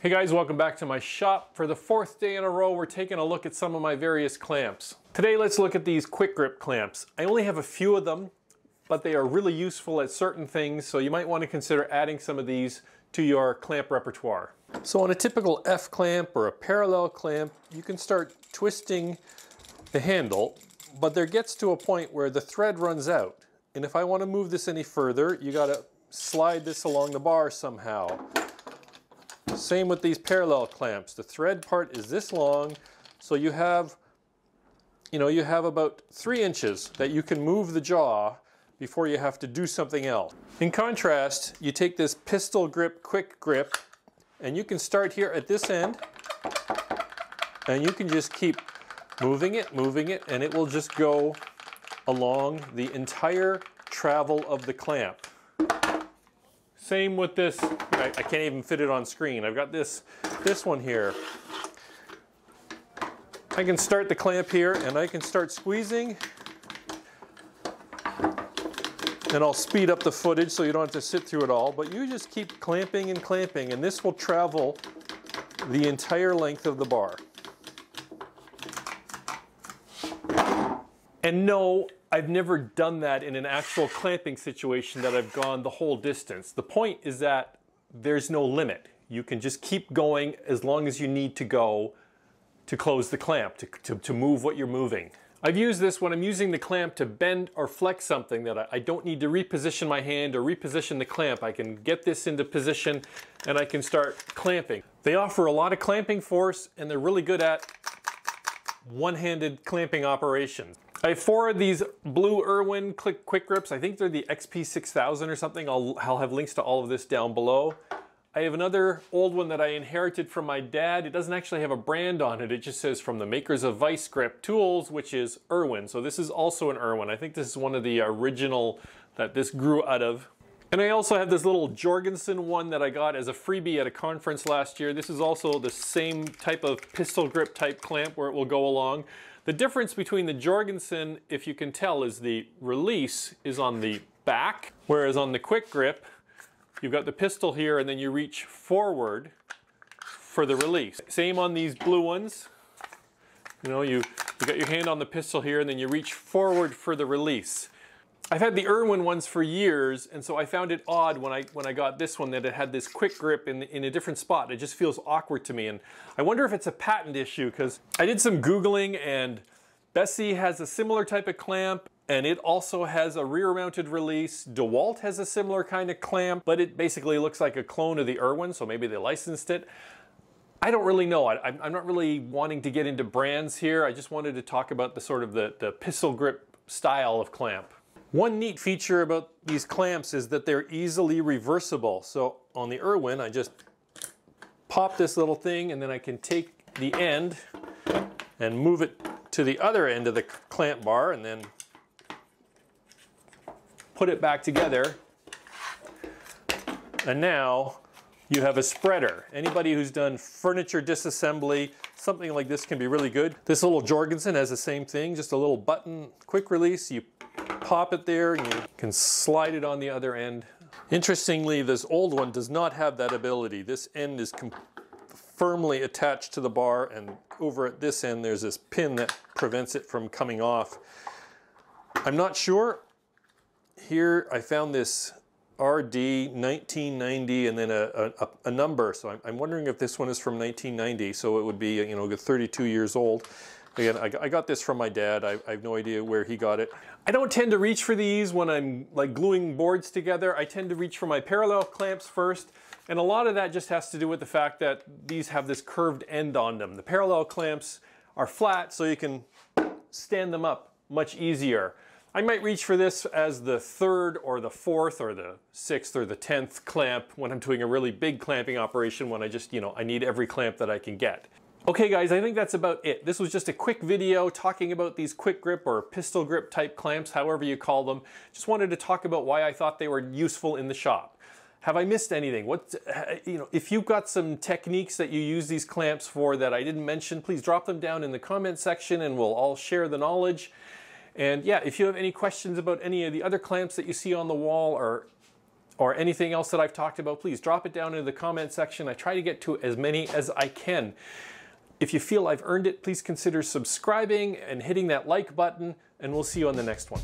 Hey guys, welcome back to my shop. For the fourth day in a row, we're taking a look at some of my various clamps. Today, let's look at these quick grip clamps. I only have a few of them, but they are really useful at certain things, so you might want to consider adding some of these to your clamp repertoire. So on a typical F clamp or a parallel clamp, you can start twisting the handle, but there gets to a point where the thread runs out. And if I want to move this any further, you got to slide this along the bar somehow. Same with these parallel clamps. The thread part is this long, so you have, you have about 3 inches that you can move the jaw before you have to do something else. In contrast, you take this pistol grip, quick grip, and you can start here at this end, and you can just keep moving it, and it will just go along the entire travel of the clamp. Same with this, I can't even fit it on screen. I've got this one here. I can start the clamp here and I can start squeezing. And I'll speed up the footage so you don't have to sit through it all, but you just keep clamping and clamping, and this will travel the entire length of the bar. And no, I've never done that in an actual clamping situation that I've gone the whole distance. The point is that there's no limit. You can just keep going as long as you need to go to close the clamp, to move what you're moving. I've used this when I'm using the clamp to bend or flex something that I don't need to reposition my hand or reposition the clamp. I can get this into position and I can start clamping. They offer a lot of clamping force and they're really good at one-handed clamping operations. I have 4 of these blue Irwin Quick Grips. I think they're the XP6000 or something. I'll have links to all of this down below. I have another old one that I inherited from my dad. It doesn't actually have a brand on it. It just says from the makers of Vice Grip Tools, which is Irwin. So this is also an Irwin. I think this is one of the original that this grew out of. And I also have this little Jorgensen one that I got as a freebie at a conference last year. This is also the same type of pistol grip type clamp where it will go along. The difference between the Jorgensen, if you can tell, is the release is on the back, whereas on the quick grip, you've got the pistol here and then you reach forward for the release. Same on these blue ones. You got your hand on the pistol here and then you reach forward for the release. I've had the Irwin ones for years, and so I found it odd when I got this one that it had this quick grip in a different spot. It just feels awkward to me, and I wonder if it's a patent issue, because I did some Googling, and Bessie has a similar type of clamp, and it also has a rear-mounted release. DeWalt has a similar kind of clamp, but it basically looks like a clone of the Irwin, so maybe they licensed it. I don't really know. I'm not really wanting to get into brands here. I just wanted to talk about the sort of the pistol grip style of clamp. One neat feature about these clamps is that they're easily reversible. So on the Irwin, I just pop this little thing and then I can take the end and move it to the other end of the clamp bar and then put it back together. And now you have a spreader. Anybody who's done furniture disassembly, something like this can be really good. This little Jorgensen has the same thing, just a little button, quick release. You pop it there and you can slide it on the other end. Interestingly, this old one does not have that ability. This end is firmly attached to the bar, and over at this end there's this pin that prevents it from coming off. I'm not sure. Here I found this RD 1990 and then a number, so I'm wondering if this one is from 1990, so it would be 32 years old. Again, I got this from my dad. I have no idea where he got it. I don't tend to reach for these when I'm like gluing boards together. I tend to reach for my parallel clamps first. And a lot of that just has to do with the fact that these have this curved end on them. The parallel clamps are flat, so you can stand them up much easier. I might reach for this as the 3rd or the 4th or the 6th or the 10th clamp when I'm doing a really big clamping operation, when I just, I need every clamp that I can get. Okay guys, I think that's about it. This was just a quick video talking about these quick grip or pistol grip type clamps, however you call them. Just wanted to talk about why I thought they were useful in the shop. Have I missed anything? If you've got some techniques that you use these clamps for that I didn't mention, please drop them down in the comment section and we'll all share the knowledge. And yeah, if you have any questions about any of the other clamps that you see on the wall, or or anything else that I've talked about, please drop it down into the comment section. I try to get to as many as I can. If you feel I've earned it, please consider subscribing and hitting that like button, and we'll see you on the next one.